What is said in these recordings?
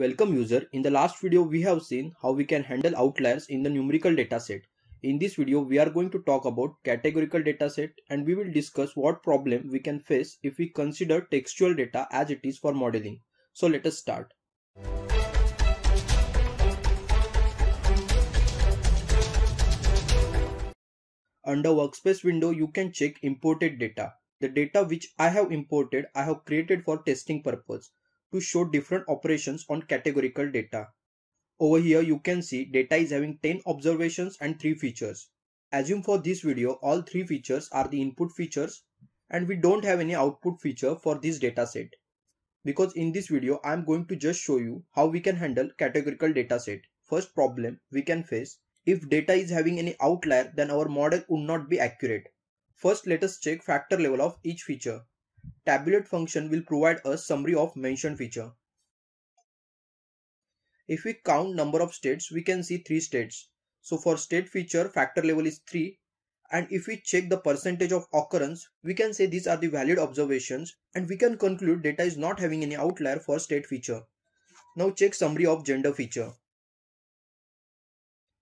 Welcome user, in the last video we have seen how we can handle outliers in the numerical dataset. In this video we are going to talk about categorical dataset and we will discuss what problem we can face if we consider textual data as it is for modeling. So let us start. Under workspace window you can check imported data. The data which I have imported I have created for testing purpose, to show different operations on categorical data. Over here you can see data is having 10 observations and 3 features. Assume for this video all 3 features are the input features and we don't have any output feature for this dataset. Because in this video I am going to just show you how we can handle categorical dataset. First problem we can face, if data is having any outlier then our model would not be accurate. First let us check factor level of each feature. Tabulate function will provide a summary of mentioned feature. If we count number of states, we can see 3 states. So for state feature, factor level is 3. And if we check the percentage of occurrence, we can say these are the valid observations and we can conclude data is not having any outlier for state feature. Now check summary of gender feature.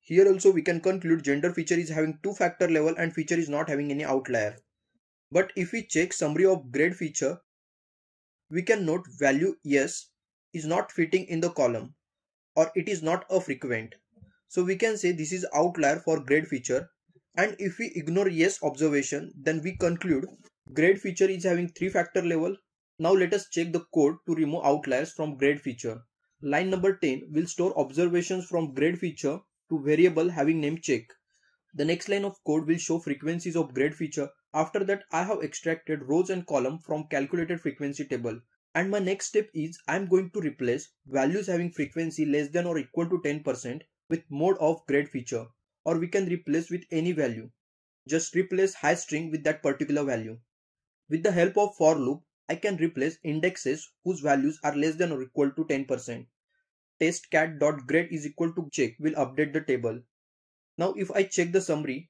Here also we can conclude gender feature is having 2 factor level and feature is not having any outlier. But if we check summary of grade feature, we can note value yes is not fitting in the column or it is not a frequent. So we can say this is outlier for grade feature, and if we ignore yes observation then we conclude grade feature is having 3 factor level. Now let us check the code to remove outliers from grade feature. Line number 10 will store observations from grade feature to variable having name check. The next line of code will show frequencies of grade feature. After that I have extracted rows and column from calculated frequency table, and my next step is I am going to replace values having frequency less than or equal to 10% with mode of grade feature, or we can replace with any value. Just replace high string with that particular value. With the help of for loop I can replace indexes whose values are less than or equal to 10%. Test cat.grade is equal to check will update the table. Now if I check the summary,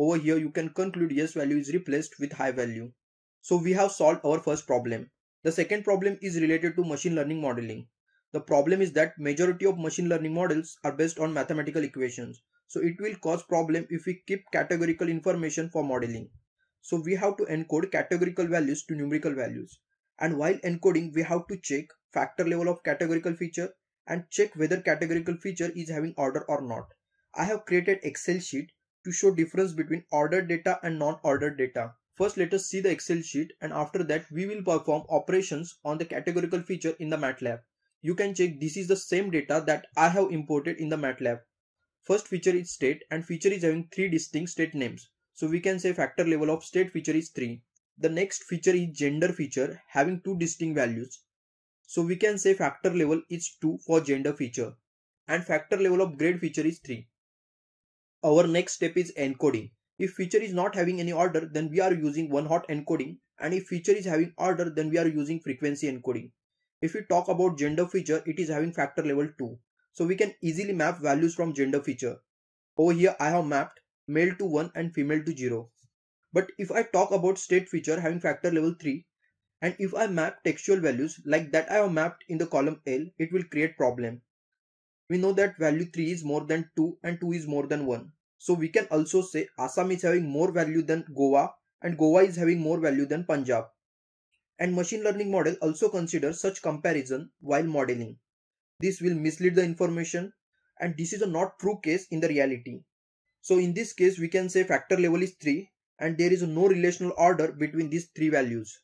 over here you can conclude yes value is replaced with high value. So we have solved our first problem. The second problem is related to machine learning modeling. The problem is that majority of machine learning models are based on mathematical equations. So it will cause problem if we keep categorical information for modeling. So we have to encode categorical values to numerical values. And while encoding we have to check factor level of categorical feature and check whether categorical feature is having order or not. I have created Excel sheet to show difference between ordered data and non-ordered data. First let us see the Excel sheet, and after that we will perform operations on the categorical feature in the MATLAB. You can check this is the same data that I have imported in the MATLAB. First feature is state, and feature is having 3 distinct state names. So we can say factor level of state feature is 3. The next feature is gender feature having 2 distinct values. So we can say factor level is 2 for gender feature, and factor level of grade feature is 3. Our next step is encoding. If feature is not having any order then we are using one-hot encoding, and if feature is having order then we are using frequency encoding. If we talk about gender feature, it is having factor level 2. So we can easily map values from gender feature. Over here I have mapped male to 1 and female to 0. But if I talk about state feature having factor level 3, and if I map textual values like that I have mapped in the column L, it will create problem. We know that value 3 is more than 2 and 2 is more than 1. So we can also say Assam is having more value than Goa and Goa is having more value than Punjab. And machine learning model also considers such comparison while modeling. This will mislead the information, and this is a not true case in the reality. So in this case we can say factor level is 3 and there is no relational order between these 3 values.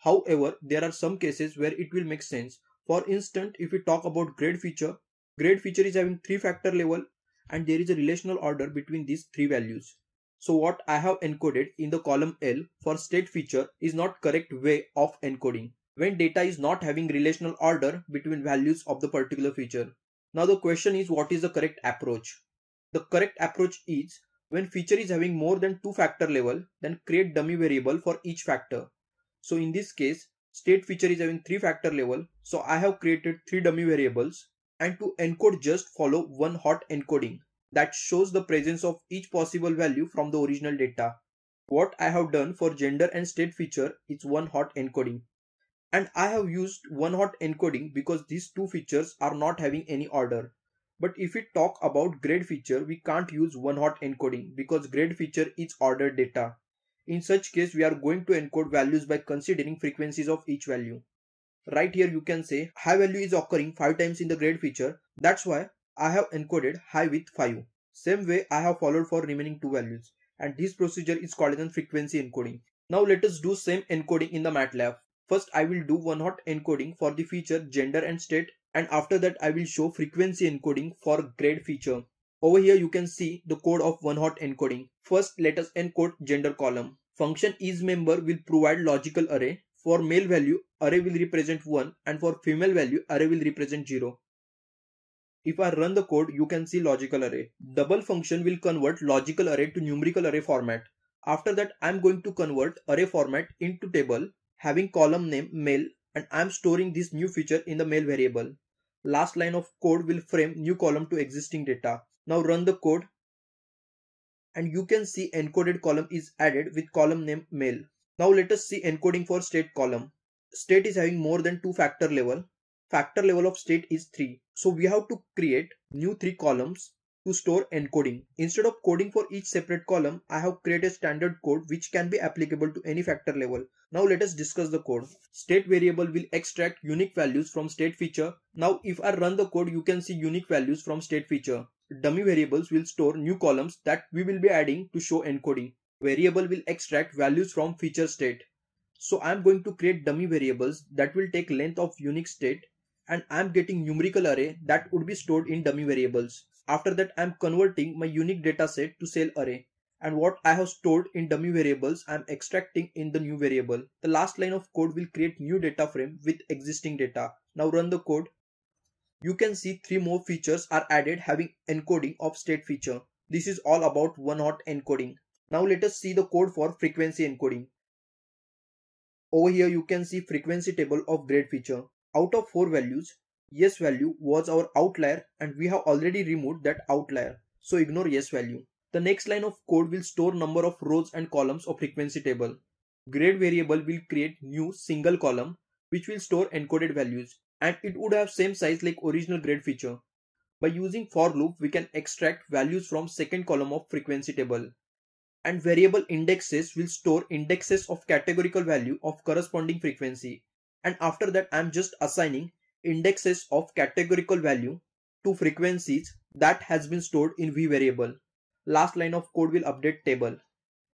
However, there are some cases where it will make sense. For instance, if we talk about grade feature, grade feature is having 3 factor level and there is a relational order between these 3 values. So what I have encoded in the column L for state feature is not correct way of encoding when data is not having relational order between values of the particular feature. Now the question is, what is the correct approach? The correct approach is, when feature is having more than 2 factor level, then create dummy variable for each factor. So in this case state feature is having 3 factor level, so I have created 3 dummy variables. And to encode just follow one hot encoding that shows the presence of each possible value from the original data. What I have done for gender and state feature is one hot encoding. and I have used one-hot encoding because these two features are not having any order. But if we talk about grade feature, we can't use one-hot encoding because grade feature is ordered data. In such case, we are going to encode values by considering frequencies of each value. Right here you can say high value is occurring 5 times in the grade feature. That's why I have encoded high with 5. Same way I have followed for remaining 2 values. And this procedure is called as frequency encoding. Now let us do same encoding in the MATLAB. First I will do one-hot encoding for the feature gender and state, and after that I will show frequency encoding for grade feature. Over here you can see the code of one-hot encoding. First let us encode gender column. Function isMember will provide logical array. For male value, array will represent 1, and for female value, array will represent 0. If I run the code, you can see logical array. Double function will convert logical array to numerical array format. After that, I am going to convert array format into table, having column name male, and I am storing this new feature in the male variable. Last line of code will frame new column to existing data. Now run the code, and you can see encoded column is added with column name male. Now let us see encoding for state column. State is having more than 2 factor level. Factor level of state is 3. So we have to create new 3 columns to store encoding. Instead of coding for each separate column, I have created standard code which can be applicable to any factor level. Now let us discuss the code. State variable will extract unique values from state feature. Now if I run the code, you can see unique values from state feature. Dummy variables will store new columns that we will be adding to show encoding. Variable will extract values from feature state. So I am going to create dummy variables that will take length of unique state, and I am getting numerical array that would be stored in dummy variables. After that I am converting my unique data set to cell array, and what I have stored in dummy variables I am extracting in the new variable. The last line of code will create new data frame with existing data. Now run the code. You can see 3 more features are added having encoding of state feature. This is all about one-hot encoding. Now let us see the code for frequency encoding. Over here you can see frequency table of grade feature. Out of 4 values, yes value was our outlier, and we have already removed that outlier. So ignore yes value. The next line of code will store number of rows and columns of frequency table. Grade variable will create new single column which will store encoded values, and it would have same size like original grade feature. By using for loop we can extract values from second column of frequency table, and variable indexes will store indexes of categorical value of corresponding frequency, and after that I am just assigning indexes of categorical value to frequencies that has been stored in v variable. Last line of code will update table.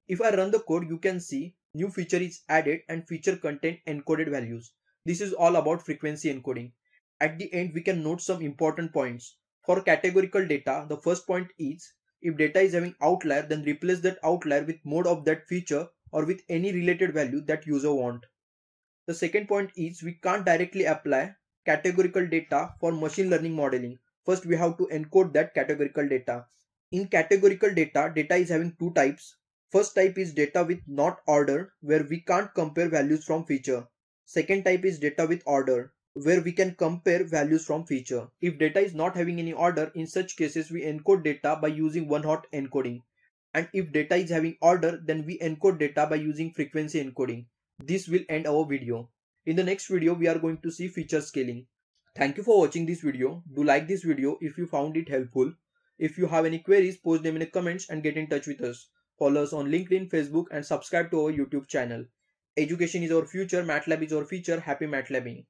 If I run the code, you can see new feature is added and feature contain encoded values. This is all about frequency encoding. At the end, we can note some important points. For categorical data, the first point is, if data is having outlier, then replace that outlier with mode of that feature or with any related value that user want. The second point is, we can't directly apply categorical data for machine learning modeling. First we have to encode that categorical data. In categorical data, data is having 2 types. First type is data with not order, where we can't compare values from feature. Second type is data with order, where we can compare values from feature. If data is not having any order, in such cases we encode data by using one-hot encoding. And if data is having order, then we encode data by using frequency encoding. This will end our video. In the next video, we are going to see feature scaling. Thank you for watching this video. Do like this video if you found it helpful. If you have any queries, post them in the comments and get in touch with us. Follow us on LinkedIn, Facebook, and subscribe to our YouTube channel. Education is our future, MATLAB is our feature. Happy MATLABing!